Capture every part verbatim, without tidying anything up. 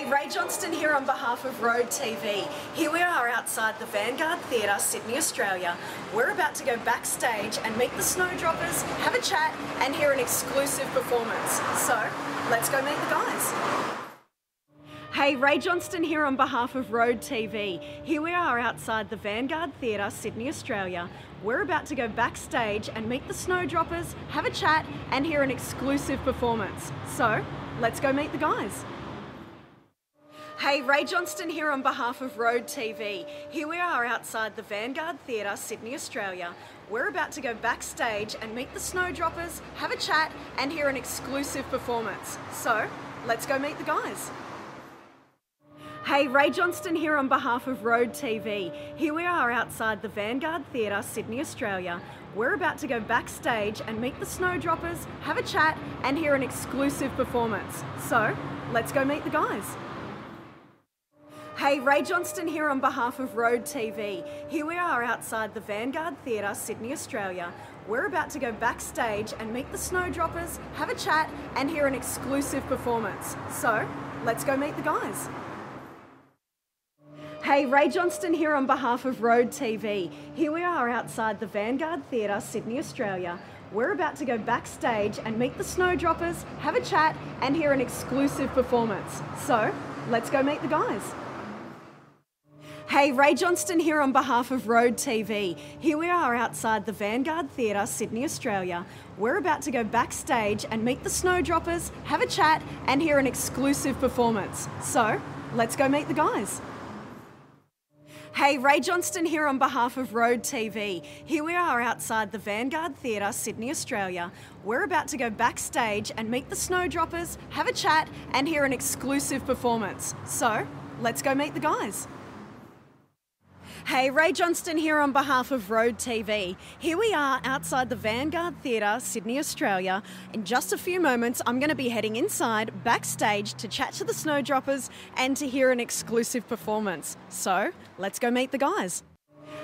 G'day, Ray Johnston here on behalf of RØDE T V. Here we are outside the Vanguard Theatre, Sydney, Australia. We're about to go backstage and meet the Snowdroppers, have a chat and hear an exclusive performance. So, let's go meet the guys. Hey, Ray Johnston here on behalf of RØDE T V. Here we are outside the Vanguard Theatre, Sydney, Australia. We're about to go backstage and meet the Snowdroppers, have a chat and hear an exclusive performance. So, let's go meet the guys. Hey, Ray Johnston here on behalf of RØDE T V. Here we are outside the Vanguard Theatre, Sydney, Australia. We're about to go backstage and meet the Snowdroppers, have a chat and hear an exclusive performance. So, let's go meet the guys. Hey, Ray Johnston here on behalf of RØDE T V. Here we are outside the Vanguard Theatre, Sydney, Australia. We're about to go backstage and meet the Snowdroppers, have a chat and hear an exclusive performance. So, let's go meet the guys. Hey, Ray Johnston here on behalf of RØDE T V. Here we are outside the Vanguard Theatre, Sydney, Australia. We're about to go backstage and meet the Snowdroppers, have a chat and hear an exclusive performance. So, let's go meet the guys. Hey, Ray Johnston here on behalf of RØDE T V. Here we are outside the Vanguard Theatre, Sydney, Australia. We're about to go backstage and meet the Snowdroppers, have a chat and hear an exclusive performance. So, let's go meet the guys. Hey, Ray Johnston here on behalf of RØDE T V. Here we are outside the Vanguard Theatre, Sydney, Australia. We're about to go backstage and meet the Snowdroppers, have a chat and hear an exclusive performance. So, let's go meet the guys. Hey, Ray Johnston here on behalf of RØDE T V. Here we are outside the Vanguard Theatre, Sydney, Australia. We're about to go backstage and meet the Snowdroppers, have a chat and hear an exclusive performance. So, let's go meet the guys. Hey, Ray Johnston here on behalf of RØDE T V. Here we are outside the Vanguard Theatre, Sydney, Australia. In just a few moments, I'm going to be heading inside, backstage, to chat to the Snowdroppers and to hear an exclusive performance. So, let's go meet the guys.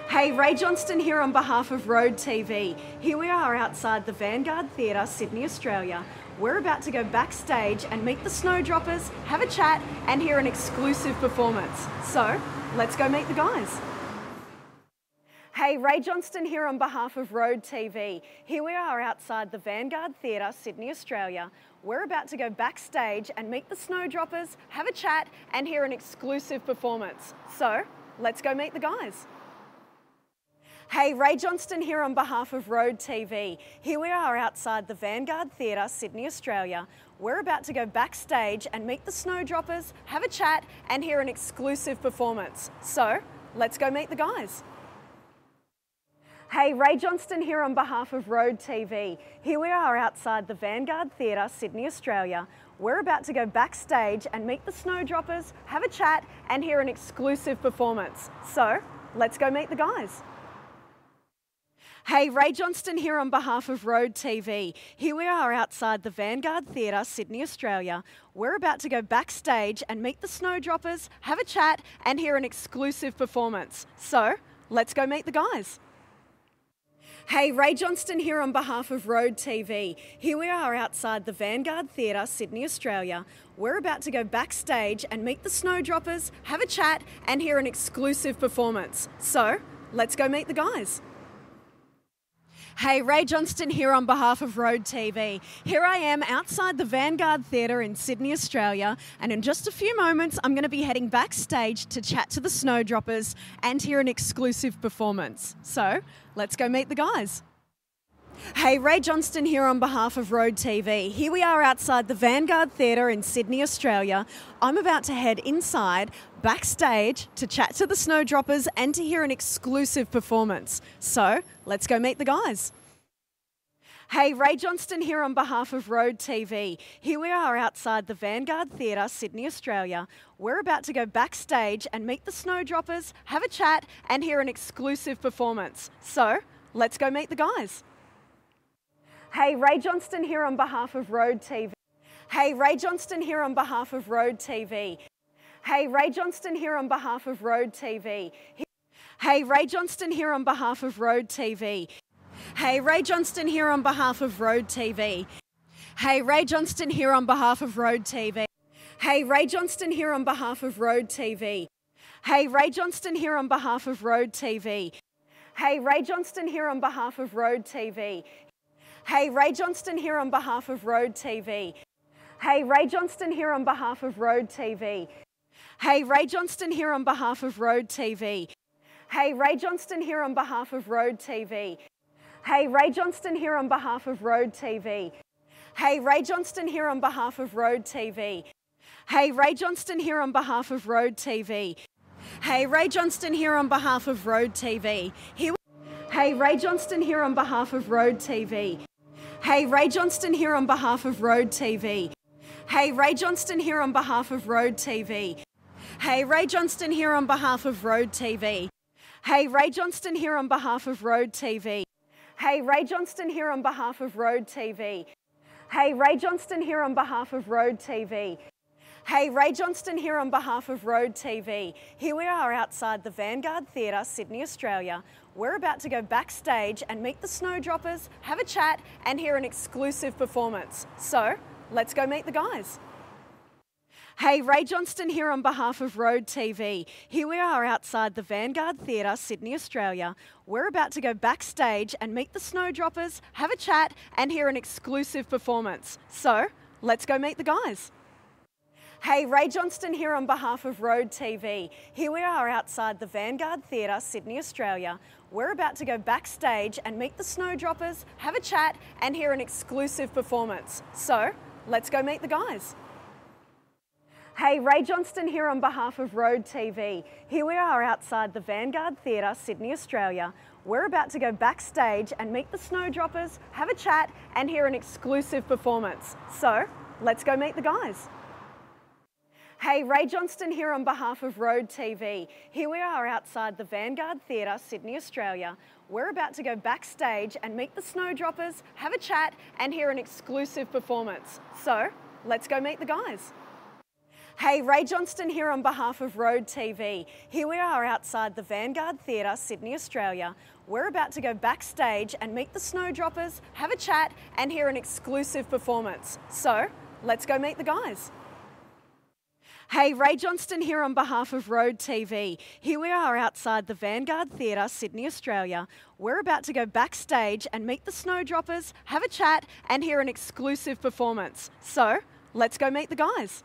Hey, Ray Johnston here on behalf of RØDE T V. Here we are outside the Vanguard Theatre, Sydney, Australia. We're about to go backstage and meet the Snowdroppers, have a chat and hear an exclusive performance. So, let's go meet the guys. Hey, Ray Johnston here on behalf of RØDE T V. Here we are outside the Vanguard Theatre, Sydney, Australia. We're about to go backstage and meet the Snowdroppers, have a chat and hear an exclusive performance. So, let's go meet the guys. Hey, Ray Johnston here on behalf of RØDE T V. Here we are outside the Vanguard Theatre, Sydney, Australia. We're about to go backstage and meet the Snowdroppers, have a chat and hear an exclusive performance. So, let's go meet the guys. Hey, Ray Johnston here on behalf of RØDE T V. Here we are outside the Vanguard Theatre, Sydney, Australia. We're about to go backstage and meet the Snowdroppers, have a chat and hear an exclusive performance. So, let's go meet the guys. Hey, Ray Johnston here on behalf of RØDE T V. Here we are outside the Vanguard Theatre, Sydney, Australia. We're about to go backstage and meet the Snowdroppers, have a chat and hear an exclusive performance. So, let's go meet the guys. Hey, Ray Johnston here on behalf of RØDE T V. Here we are outside the Vanguard Theatre, Sydney, Australia. We're about to go backstage and meet the Snowdroppers, have a chat and hear an exclusive performance. So, let's go meet the guys. Hey, Ray Johnston here on behalf of RØDE T V. Here I am outside the Vanguard Theatre in Sydney, Australia, and in just a few moments I'm going to be heading backstage to chat to the Snowdroppers and hear an exclusive performance. So, let's go meet the guys. Hey, Ray Johnston here on behalf of RØDE T V. Here we are outside the Vanguard Theatre in Sydney, Australia. I'm about to head inside, backstage, to chat to the Snowdroppers and to hear an exclusive performance. So, let's go meet the guys. Hey, Ray Johnston here on behalf of RØDE T V. Here we are outside the Vanguard Theatre, Sydney, Australia. We're about to go backstage and meet the Snowdroppers, have a chat and hear an exclusive performance. So, let's go meet the guys. Hey, Ray Johnston here on behalf of RØDE T V. Hey, Ray Johnston here on behalf of RØDE T V. Hey, Ray Johnston here on behalf of RØDE T V. Hey, Ray Johnston here on behalf of RØDE T V. Hey, Ray Johnston here on behalf of RØDE T V. Hey, Ray Johnston here on behalf of RØDE T V. Hey, Ray Johnston here on behalf of RØDE T V. Hey, Ray Johnston here on behalf of RØDE T V. Hey, Ray Johnston here on behalf of RØDE T V. Hey, Ray Johnston here on behalf of RØDE T V. Hey, Ray Johnston here on behalf of RØDE T V. Hey, Ray Johnston here on behalf of RØDE T V. Hey, Ray Johnston here on behalf of RØDE T V. Hey, Ray Johnston here on behalf of RØDE T V. Hey, Ray Johnston here on behalf of RØDE T V. Hey, Ray Johnston here on behalf of RØDE T V. Hey, Ray Johnston here on behalf of RØDE T V. Here hey, Ray Johnston here on behalf of RØDE T V. Hey, Ray Johnston here on behalf of RØDE T V. Hey, Ray Johnston here on behalf of RØDE T V. Hey, Ray Johnston here on behalf of RØDE T V. Hey, Ray Johnston here on behalf of RØDE T V. Hey, Ray Johnston here on behalf of RØDE T V. Hey, Ray Johnston here on behalf of RØDE T V. Hey, Ray Johnston here on behalf of RØDE T V. Here we are outside the Vanguard Theatre, Sydney, Australia. We're about to go backstage and meet the Snowdroppers, have a chat and hear an exclusive performance. So, let's go meet the guys. Hey, Ray Johnston here on behalf of RØDE T V. Here we are outside the Vanguard Theatre, Sydney, Australia. We're about to go backstage and meet the Snowdroppers, have a chat and hear an exclusive performance. So, let's go meet the guys. Hey, Ray Johnston here on behalf of RØDE T V. Here we are outside the Vanguard Theatre, Sydney, Australia. We're about to go backstage and meet the Snowdroppers, have a chat and hear an exclusive performance. So, let's go meet the guys. Hey, Ray Johnston here on behalf of RØDE T V. Here we are outside the Vanguard Theatre, Sydney, Australia. We're about to go backstage and meet the Snowdroppers, have a chat and hear an exclusive performance. So, let's go meet the guys. Hey, Ray Johnston here on behalf of RØDE T V. Here we are outside the Vanguard Theatre, Sydney, Australia. We're about to go backstage and meet the Snowdroppers, have a chat and hear an exclusive performance. So, let's go meet the guys. Hey, Ray Johnston here on behalf of RØDE T V. Here we are outside the Vanguard Theatre, Sydney, Australia. We're about to go backstage and meet the Snowdroppers, have a chat and hear an exclusive performance. So, let's go meet the guys. Hey, Ray Johnston here on behalf of RØDE T V. Here we are outside the Vanguard Theatre, Sydney, Australia. We're about to go backstage and meet the Snowdroppers, have a chat and hear an exclusive performance. So, let's go meet the guys.